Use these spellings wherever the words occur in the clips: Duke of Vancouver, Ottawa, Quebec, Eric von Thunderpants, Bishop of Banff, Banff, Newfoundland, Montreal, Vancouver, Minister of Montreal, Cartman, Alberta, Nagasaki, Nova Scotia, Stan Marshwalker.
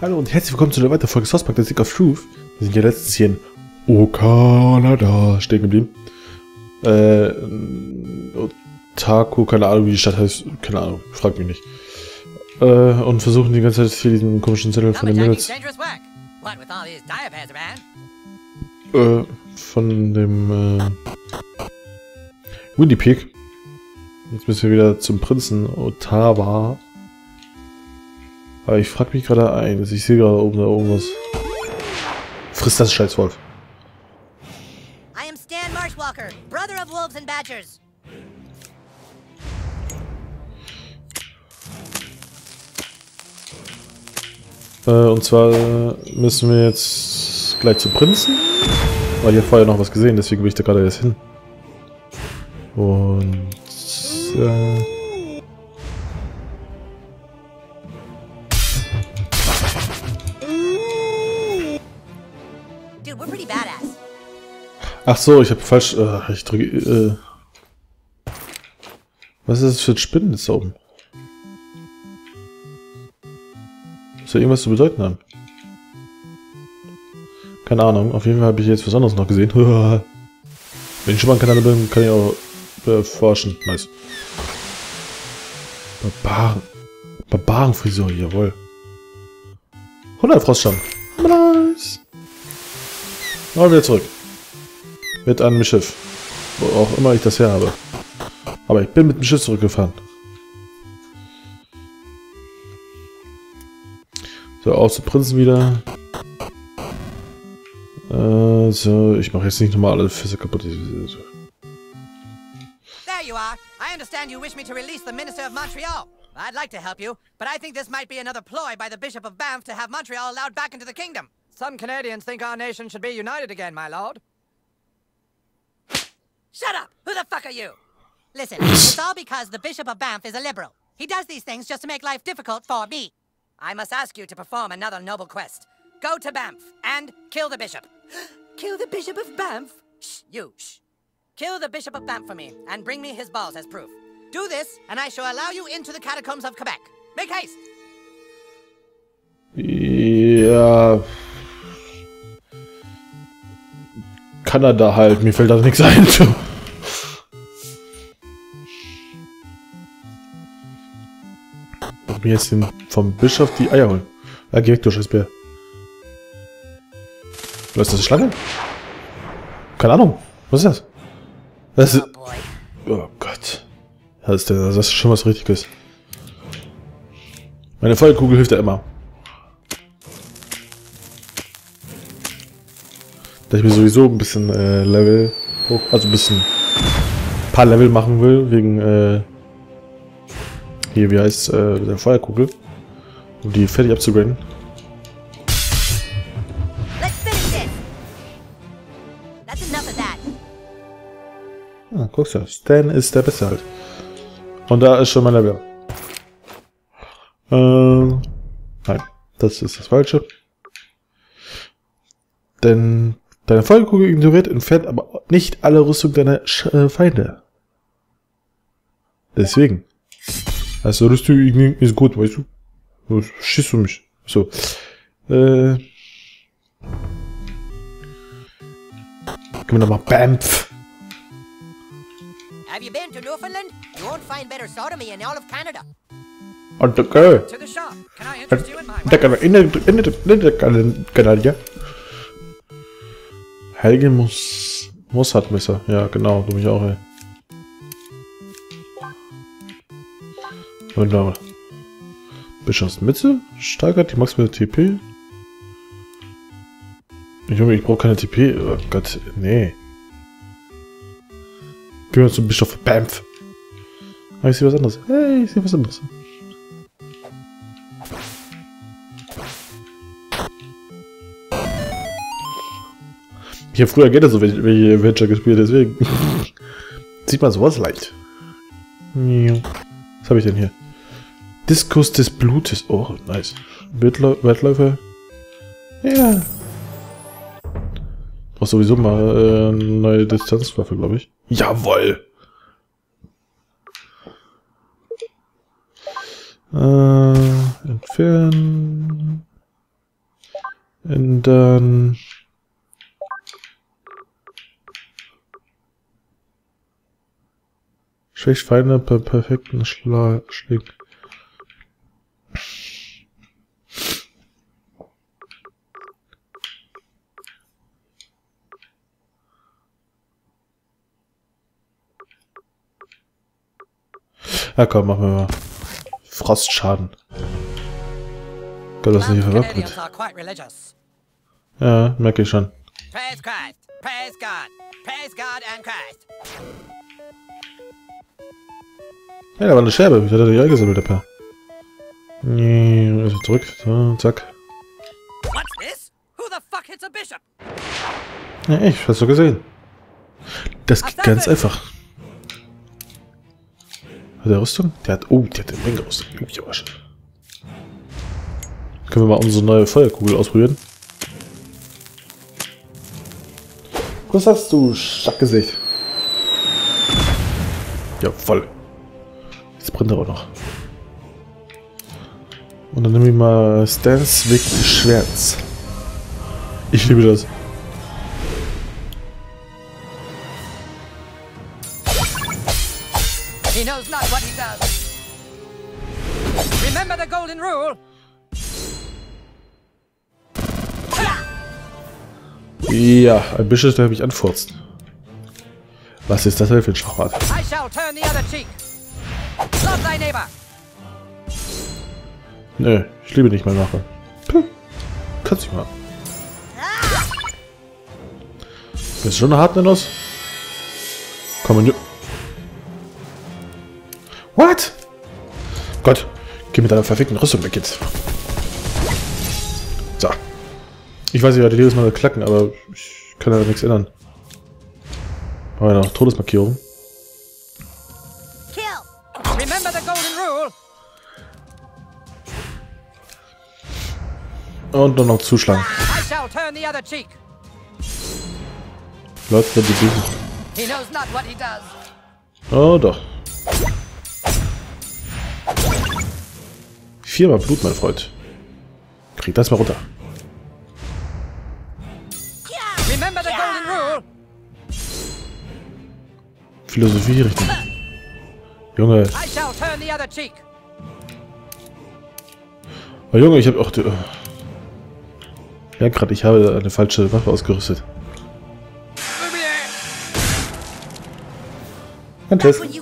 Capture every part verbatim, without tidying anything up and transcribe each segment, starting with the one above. Hallo und herzlich willkommen zu einer weiteren Folge Sourcepark, der Stick of Truth. Wir sind ja letztens hier in O Kanada stehen geblieben. Äh, Otaku, keine Ahnung, wie die Stadt heißt, keine Ahnung, frag mich nicht. Äh, und versuchen die ganze Zeit hier diesen komischen Zettel von den Mädels. Äh, von dem, äh, Windy Peak. Jetzt müssen wir wieder zum Prinzen Ottawa. Aber ich frage mich gerade ein, ich sehe gerade oben da irgendwas. Friss das Scheißwolf. I am Stan Marshwalker, brother of wolves and badgers. Äh, und zwar müssen wir jetzt gleich zum Prinzen. Weil ich habe vorher noch was gesehen, deswegen will ich da gerade jetzt hin. Und äh. Ach so, ich habe falsch. Äh, ich drücke. Äh, was ist das für ein Spinnen jetzt da oben? Muss ja irgendwas zu bedeuten haben. Keine Ahnung. Auf jeden Fall habe ich jetzt was anderes noch gesehen. Wenn ich schon mal einen Kanal bin, kann ich auch erforschen. Äh, nice. Barbaren. Barbarenfriseur, jawohl. hundert Froststamm. Nice. Mal wieder zurück. Mit einem Schiff. Wo auch immer ich das her habe. Aber ich bin mit dem Schiff zurückgefahren. So, auf zu Prinzen wieder. Äh, so, ich mache jetzt nicht nochmal alle Fässer kaputt. There you are. I understand you wish me to release the Minister of Montreal. I'd like to help you, but I think this might be another ploy by the Bishop of Banff to have Montreal allowed back into the kingdom. Some Canadians think our nation should be united again, my lord. Shut up! Who the fuck are you? Listen, it's all because the Bishop of Banff is a liberal. He does these things just to make life difficult for me. I must ask you to perform another noble quest. Go to Banff and kill the bishop. Kill the Bishop of Banff? Shh, you, shh. Kill the Bishop of Banff for me and bring me his balls as proof. Do this and I shall allow you into the catacombs of Quebec. Make haste! Yeah. Kanada halt, mir fällt da nichts ein. Ich muss mir jetzt den, vom Bischof die Eier holen. Ja, geh weg, du Scheißbär. Du hast das eine Schlange? Keine Ahnung. Was ist das? Das ist... Oh Gott. Das ist, das ist schon was Richtiges. Meine Feuerkugel hilft ja immer. Da ich mir sowieso ein bisschen äh, Level hoch, also ein bisschen ein paar Level machen will, wegen äh, hier, wie heißt äh, der Feuerkugel, um die fertig abzugraden. Ah, guckst du, Stan ist der Beste halt. Und da ist schon mein Level. Ähm, nein, das ist das Falsche. Denn deine Feuerkugel ignoriert, entfernt aber nicht alle Rüstung deiner Sch äh, Feinde. Deswegen. Also Rüstung ist gut, weißt du? du schießt du mich. So. Äh. Gehen wir nochmal Banff. Have you been to Newfoundland? You won't find better sodomy in all of Canada. Und der Kerl. Der Kerl. In der Kanadier. Helge muss, muss hat Messer. Ja, genau, du mich auch, ey. Und da. Bischofsmütze? Steigert die maximale T P? Junge, ich brauche keine T P. Oh Gott, nee. Gehen wir zum Bischof Banff. Ah, ich sehe was anderes. Hey, ich sehe was anderes. Ich habe früher gerne so welche Adventure gespielt, deswegen sieht man sowas leicht. Was habe ich denn hier? Diskus des Blutes. Oh, nice. Wettläufe. Ja. Brauchst sowieso mal äh, neue Distanzwaffe, glaube ich. Jawoll! Äh, entfernen. And then schlägt Feinde per perfekten Schlag. Na komm, machen wir mal. Frostschaden. Gott, das ist nicht verwappnet. Ja, merke ich schon. Praise Christ, praise God, praise God and Christ. Ja, da war eine Scherbe. Ich hatte die eingesammelt, der Paar. Nee, also zurück. So, zack. What's this? Who the fuck hits a bishop? Ja, ich hab's so gesehen. Das geht ganz einfach. Hat er Rüstung? Der hat. Oh, der hat eine Menge Rüstung. Können wir mal unsere neue Feuerkugel ausprobieren? Was hast du, Schackgesicht? Ja, voll. Jetzt brennt er auch noch. Und dann nehme ich mal Stans Weg des Schwerts. Ich liebe das. He knows not what he does. Remember the golden rule. Ja, ein Bischof, der mich anfurzt. Was ist das denn für ein Schachmatt? Nö, ich liebe nicht meinen Nachbarn. Puh, kannst du mal. Bist du schon eine harte Nuss? Komm in. What? Gott, geh mit deiner verfickten Rüstung weg jetzt. So. Ich weiß, ich werde jedes Mal klacken, aber ich kann ja nichts ändern. Aber ja, Todesmarkierung. Und dann noch zuschlagen. Leute, die Bücher. Oh doch. Viermal Blut, mein Freund. Krieg das mal runter. Philosophie richtig. Junge. Oh Junge, ich habe auch die. Ja, gerade ich habe eine falsche Waffe ausgerüstet. Und tschüss. Okay,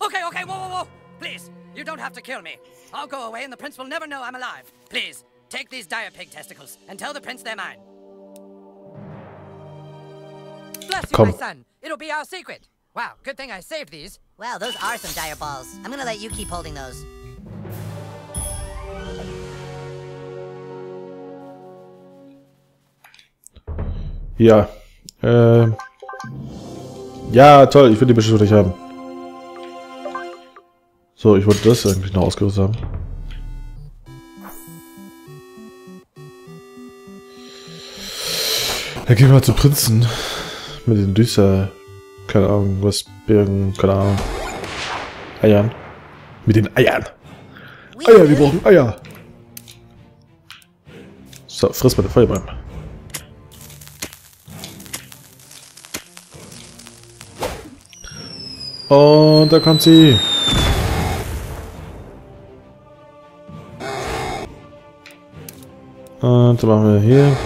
okay, whoa, whoa, whoa. Please, you don't have to kill me. I'll go away and the prince will never know I'm alive. Please, take these dire pig testicles and tell the prince they're mine. Bless you, my son. It'll be our secret. Wow, good thing I saved these. Well, those are some dire balls. I'm gonna let you keep holding those. Ja, äh, ja, toll, ich will die Beschwerde nicht haben. So, ich wollte das eigentlich noch ausgerüstet haben. Dann gehen wir mal zu Prinzen. Mit den Düster, keine Ahnung, was Birken, keine Ahnung. Eiern. Mit den Eiern. Eier, wir brauchen Eier. So, friss mal den Feuerbein. Und da kommt sie. Und dann machen wir hier.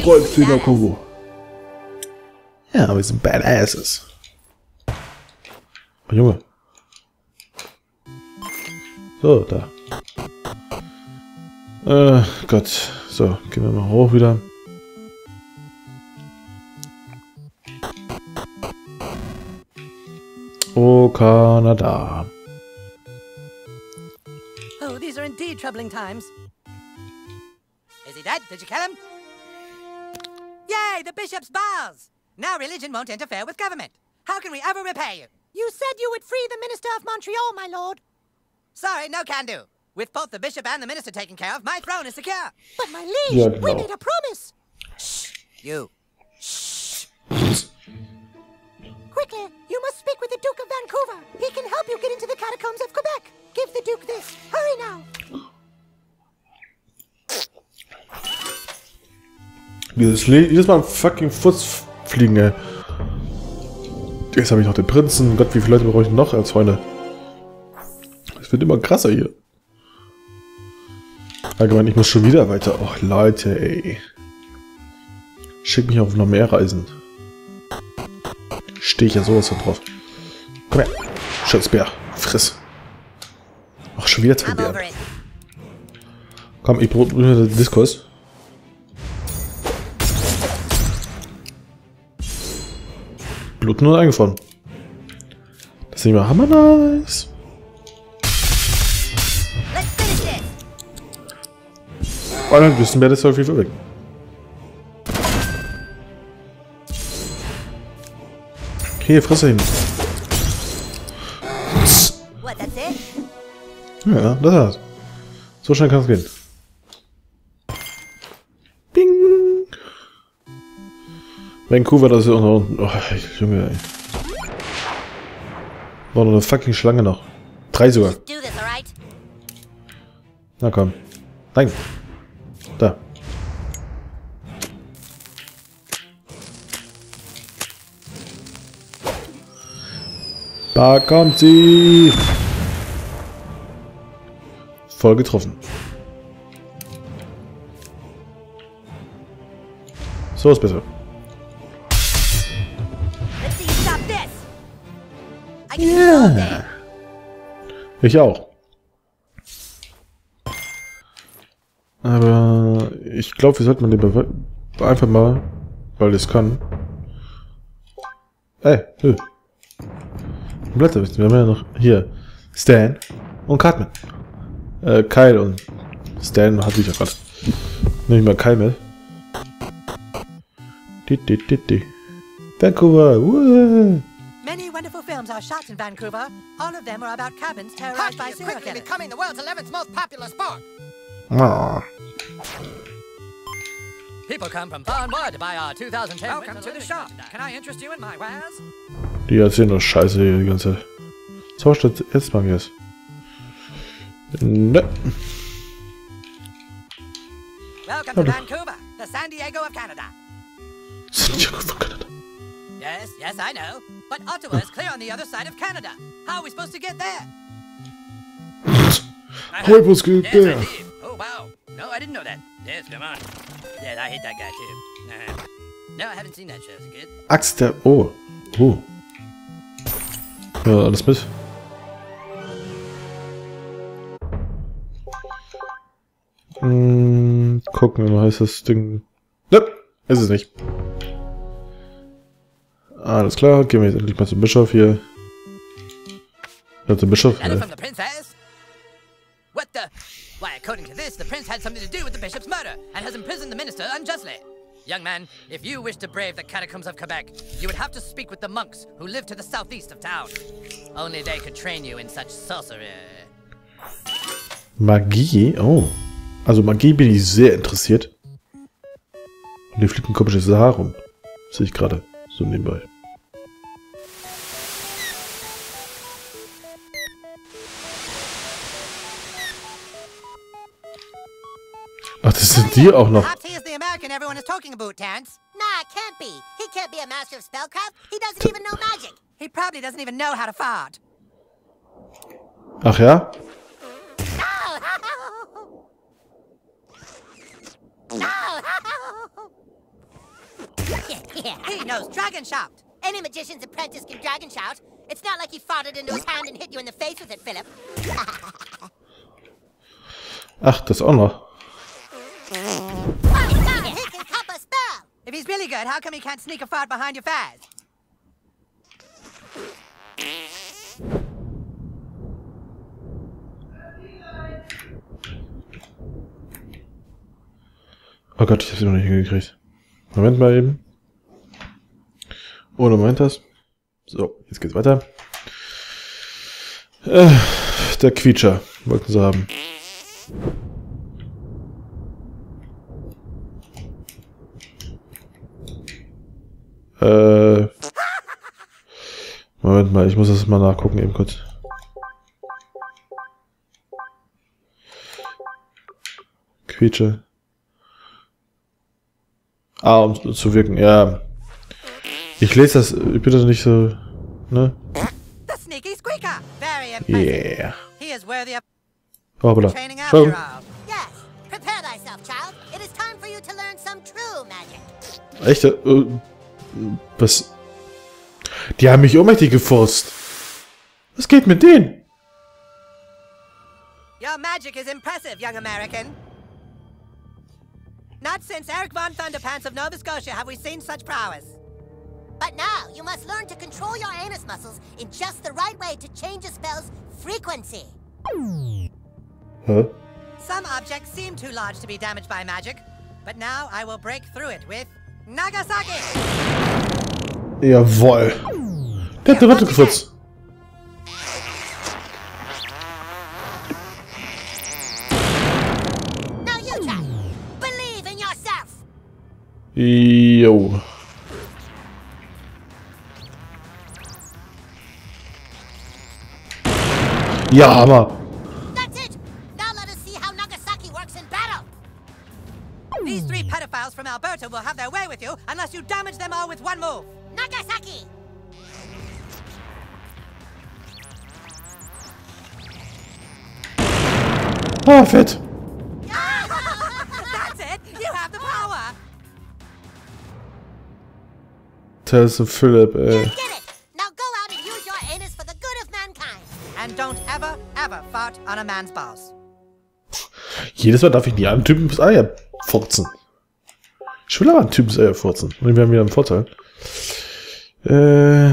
Kreuzüber Kongo. Ja, wir sind Badasses. Oh, Junge. So, da. Äh, Gott. So, gehen wir mal hoch wieder. Oh, Kanada. Oh, these are indeed troubling times. Is he dead? Did you kill him? Yay, the bishop's bars! Now religion won't interfere with government. How can we ever repair you? You said you would free the Minister of Montreal, my lord. Sorry, no can do. With both the bishop and the minister taken care of, my throne is secure. But my liege, yeah, no. We made a promise. Shh, you. Shh. Quickly, you must speak with the Duke of Vancouver. He can help you get into the catacombs of Quebec. Give the Duke this. Hurry now. Dieses, jedes Mal am fucking Fuß fliegen, ey. Jetzt habe ich noch den Prinzen. Gott, wie viele Leute brauche ich noch als Freunde? Es wird immer krasser hier. Allgemein, ich muss schon wieder weiter. Och, Leute, ey. Schick mich auf noch mehr Reisen. Stehe ich ja sowas von drauf. Komm her. Scheiß Bär. Friss. Ach, schon wieder zwei Bären. Komm, ich brauche den Diskurs. Blut nur eingefroren. Das ist nicht mal hammer nice. Oh, dann wissen wir, das soll viel weg. Hier, fresse ihn. Ja, das war's. So schnell kann es gehen. Bing! Vancouver, das ist auch noch unten. Oh, Junge, ey. War noch eine fucking Schlange noch. Drei sogar. Na komm. Nein. Da. Da kommt sie! Voll getroffen. So ist besser. Ja. Ich auch. Aber ich glaube, wir sollten mal lieber einfach mal, weil das kann. Ey, hö. Blätter wissen. Wir haben ja noch hier Stan und Cartman. Äh, Kyle und Stan hatte ich ja gerade. Nehme ich mal Kyle mit. Di, di, di, di. Vancouver. Woo. Many wonderful films are shot in Vancouver. All of them are about cabins terrorized by serial killers. Becoming the world's eleventh most popular sport. Oh. People come from far and wide to buy our twenty ten. Welcome to the shop. Can I interest you in my wares? Die erzählen doch Scheiße hier die ganze Zeit. So, statt jetzt machen wir es. Ne. Welcome to Vancouver, the San Diego of Canada. San Diego of Canada. Yes, yes, I know. But Ottawa is clear on the other side of Canada. How are we supposed to get there? Help us get there. Oh wow. No, I didn't know that. Yes, come on. Yeah, I hate that guy too. No, I haven't seen that show. Is it good? Axt der Oh. Oh. Ja, alles mit. Hm, gucken, wie heißt das Ding. Ne, ist es nicht. Alles klar, gehen wir jetzt endlich mal zum Bischof hier. Ja, zum Bischof. Ja. Young man, if you wish to brave the catacombs of Quebec, you would have to speak with the monks who live to the southeast of town. Only they could train you in such sorcery. Magie? Oh. Also Magie bin ich sehr interessiert. Und hier fliegt ein komisches Haar rum. Das sehe ich gerade. So nebenbei. Ach, das sind die auch noch. American everyone is talking about dance. Nah, it can't be. He can't be a master of spellcraft. He doesn't even know magic. He probably doesn't even know how to fart. Ach ja? He knows dragon shout. Any magician's apprentice can dragon shout. It's not like he farted into his hand and hit you in the face with it, Philip. Ach, das auch noch. If he's really good, how come he can't sneak a fart behind your faz? Oh Gott, ich hab's immer noch nicht hingekriegt. Moment mal eben. Oh, du meint das? So, jetzt geht's weiter. Äh, der Quietscher wollten sie haben. Äh. mal, ich muss das mal nachgucken eben kurz. Quietsche. Ah, um zu wirken, ja. Ich lese das, ich bin das nicht so, ne? Yeah. Hoppla. Schau. Echt? Äh, was? Die haben mich ohnmächtig geforst. Was geht mit denen? Your magic is impressive, young American. Not since Eric von Thunderpants of Nova Scotia have we seen such prowess. But now you must learn to control your anus muscles in just the right way to change a spell's frequency. Huh? Some objects seem too large to be damaged by magic, but now I will break through it with Nagasaki. Jawohl. Der hat eine Ratte gefurzt. Jo. Ja, aber. That's it. Now let us see how Nagasaki works in battle. These three pedophiles from Alberta will have their way with you unless you damage them all with one move. Nagasaki. Oh, fit. That's it. You have the power. Tess and Philip, ey. You get it. Now go out and use your anus for the good of mankind. And don't ever, ever fart on a man's balls. Jedes Mal darf ich nie einen Typen ins Eier furzen. Ich will aber einen Typen ins Eier furzen. Und wir haben wieder einen Vorteil. Äh.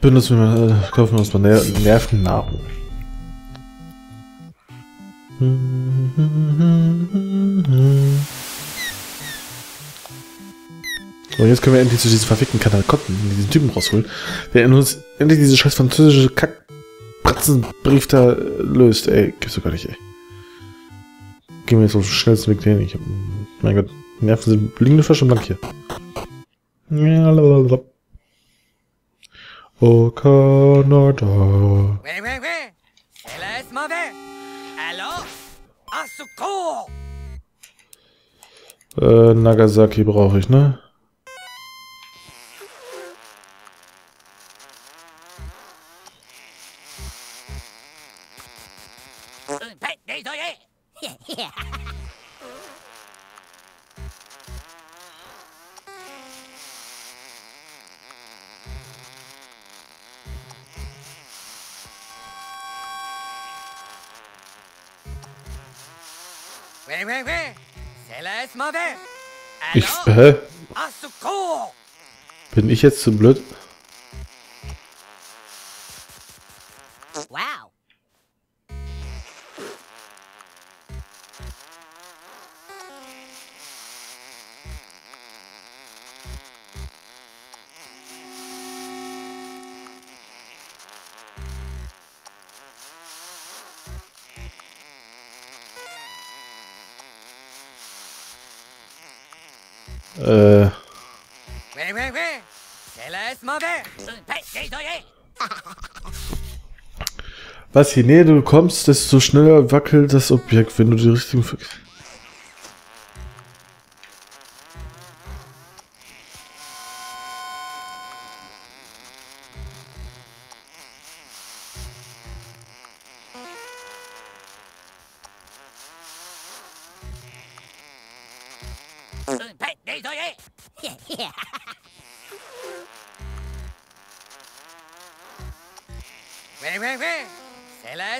Benutzen wir, äh, kaufen wir uns mal Ner Nervennahrung. So, jetzt können wir endlich zu diesen verfickten Katakotten, diesen Typen rausholen, der uns endlich diese scheiß französische Kackbratzenbrief da löst. Ey, gibt's doch gar nicht, ey. Gehen wir jetzt auf den schnellsten Weg dahin. Ich hab, mein Gott, Nerven sind liegende Flasche und blank hier. Ja, lalalala. Oh, Kanada. Oui, oui, oui. C'est laisse mauvais. Alors, à secours. Äh, Nagasaki brauche ich, ne? Ich, hä? Bin ich jetzt zu blöd? Wow. Äh. Was, je näher du kommst, desto schneller wackelt das Objekt, wenn du die richtigen... Ich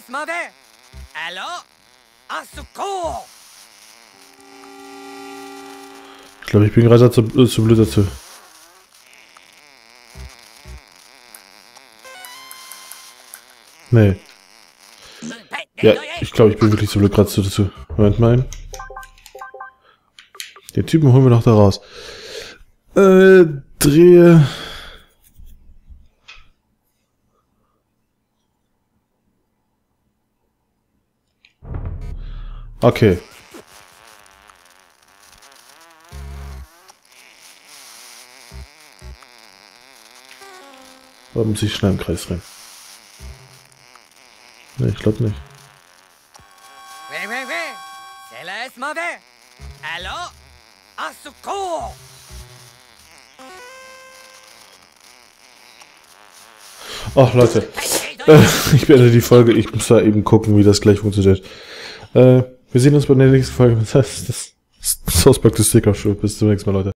glaube, ich bin gerade zu, äh, zu blöd dazu. Nee. Ja, ich glaube, ich bin wirklich zu blöd gerade dazu. Moment mal. Den Typen holen wir noch da raus. Äh, drehe... Okay. Da muss ich schnell im Kreis rein. Ne, ich glaube nicht. Hallo? Ach Leute, ich beende die Folge. Ich muss da eben gucken, wie das gleich funktioniert. Äh, wir sehen uns bei der nächsten Folge. Das heißt, das Sourceback des Sticker-Show. Bis zum nächsten Mal, Leute.